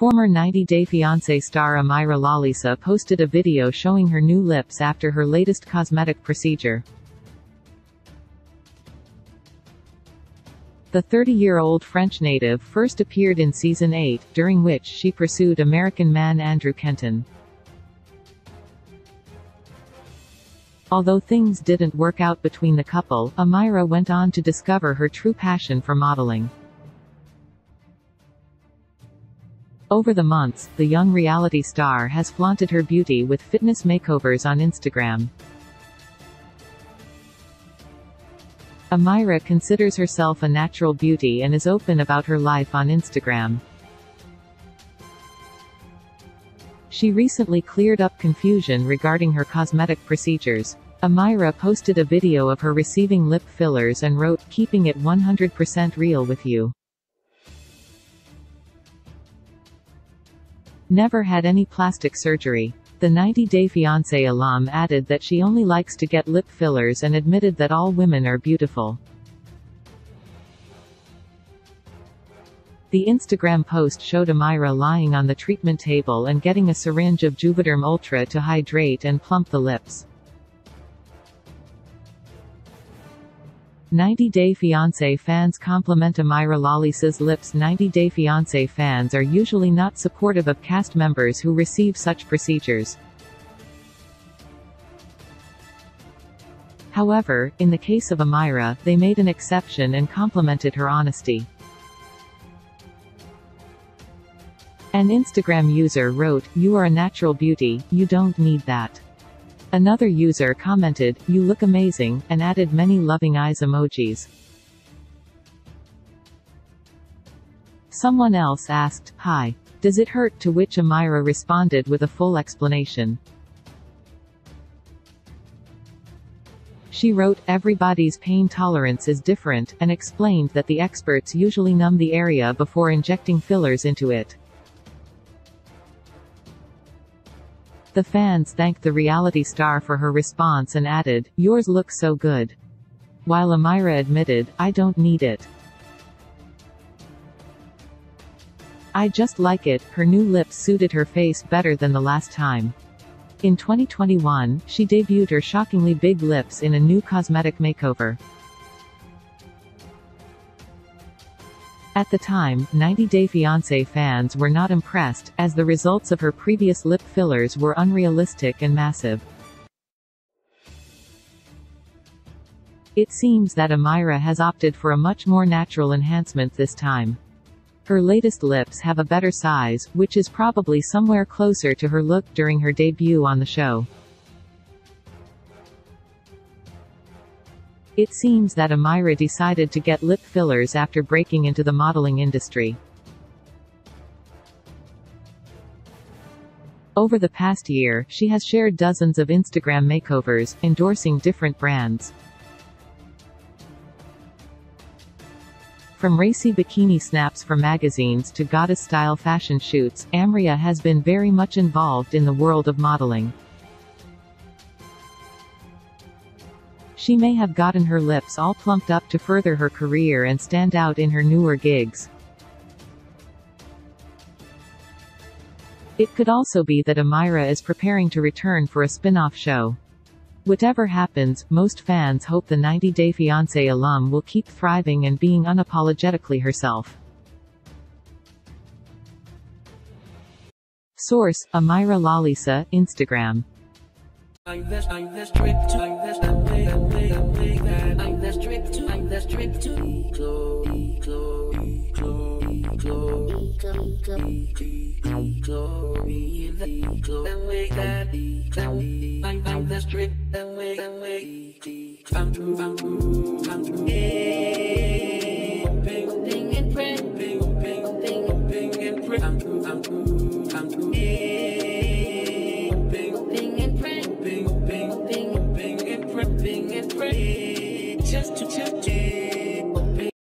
Former 90 Day Fiancé star Amira Lalisa posted a video showing her new lips after her latest cosmetic procedure. The 30-year-old French native first appeared in Season 8, during which she pursued American man Andrew Kenton. Although things didn't work out between the couple, Amira went on to discover her true passion for modeling. Over the months, the young reality star has flaunted her beauty with fitness makeovers on Instagram. Amira considers herself a natural beauty and is open about her life on Instagram. She recently cleared up confusion regarding her cosmetic procedures. Amira posted a video of her receiving lip fillers and wrote, "Keeping it 100% real with you. Never had any plastic surgery." The 90 Day Fiancé alum added that she only likes to get lip fillers and admitted that all women are beautiful. The Instagram post showed Amira lying on the treatment table and getting a syringe of Juvederm Ultra to hydrate and plump the lips. 90 Day Fiancé fans compliment Amira Lalisa's lips. 90 Day Fiancé fans are usually not supportive of cast members who receive such procedures. However, in the case of Amira, they made an exception and complimented her honesty. An Instagram user wrote, "You are a natural beauty, you don't need that." Another user commented, "You look amazing," and added many loving eyes emojis. Someone else asked, "Hi, does it hurt?" to which Amira responded with a full explanation. She wrote, "Everybody's pain tolerance is different," and explained that the experts usually numb the area before injecting fillers into it. The fans thanked the reality star for her response and added, "Yours looks so good." While Amira admitted, "I don't need it. I just like it." Her new lips suited her face better than the last time. In 2021, she debuted her shockingly big lips in a new cosmetic makeover. At the time, 90 Day Fiancé fans were not impressed, as the results of her previous lip fillers were unrealistic and massive. It seems that Amira has opted for a much more natural enhancement this time. Her latest lips have a better size, which is probably somewhere closer to her look during her debut on the show. It seems that Amira decided to get lip fillers after breaking into the modeling industry. Over the past year, she has shared dozens of Instagram makeovers, endorsing different brands. From racy bikini snaps for magazines to goddess-style fashion shoots, Amira has been very much involved in the world of modeling. She may have gotten her lips all plumped up to further her career and stand out in her newer gigs. It could also be that Amira is preparing to return for a spin-off show. Whatever happens, most fans hope the 90 Day Fiancé alum will keep thriving and being unapologetically herself. Source: Amira Lalisa, Instagram. I'm the strip, I'm through.